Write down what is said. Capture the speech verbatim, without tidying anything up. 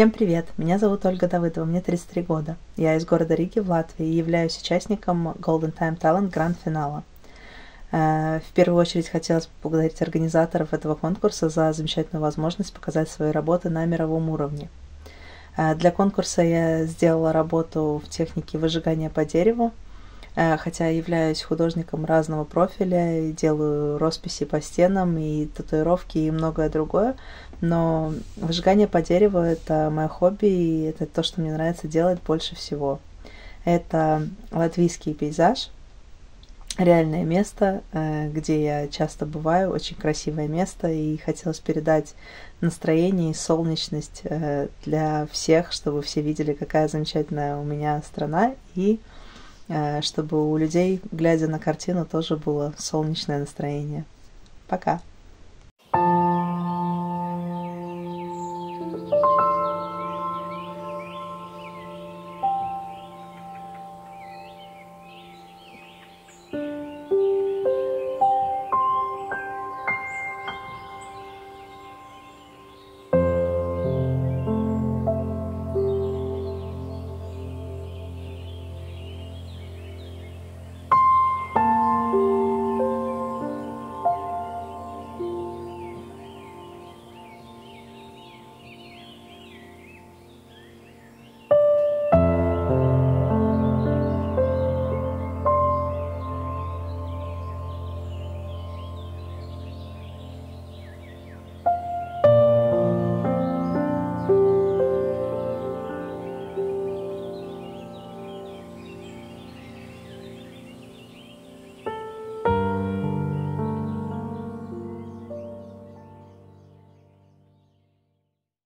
Всем привет! Меня зовут Ольга Давыдова, мне тридцать три года. Я из города Риги в Латвии и являюсь участником Golden Time Talent GRAND FINAL. В первую очередь хотелось поблагодарить организаторов этого конкурса за замечательную возможность показать свои работы на мировом уровне. Для конкурса я сделала работу в технике выжигания по дереву, хотя являюсь художником разного профиля, и делаю росписи по стенам, и татуировки, и многое другое, но выжигание по дереву – это мое хобби, и это то, что мне нравится делать больше всего. Это латвийский пейзаж, реальное место, где я часто бываю, очень красивое место, и хотелось передать настроение и солнечность для всех, чтобы все видели, какая замечательная у меня страна, и чтобы у людей, глядя на картину, тоже было солнечное настроение. Пока!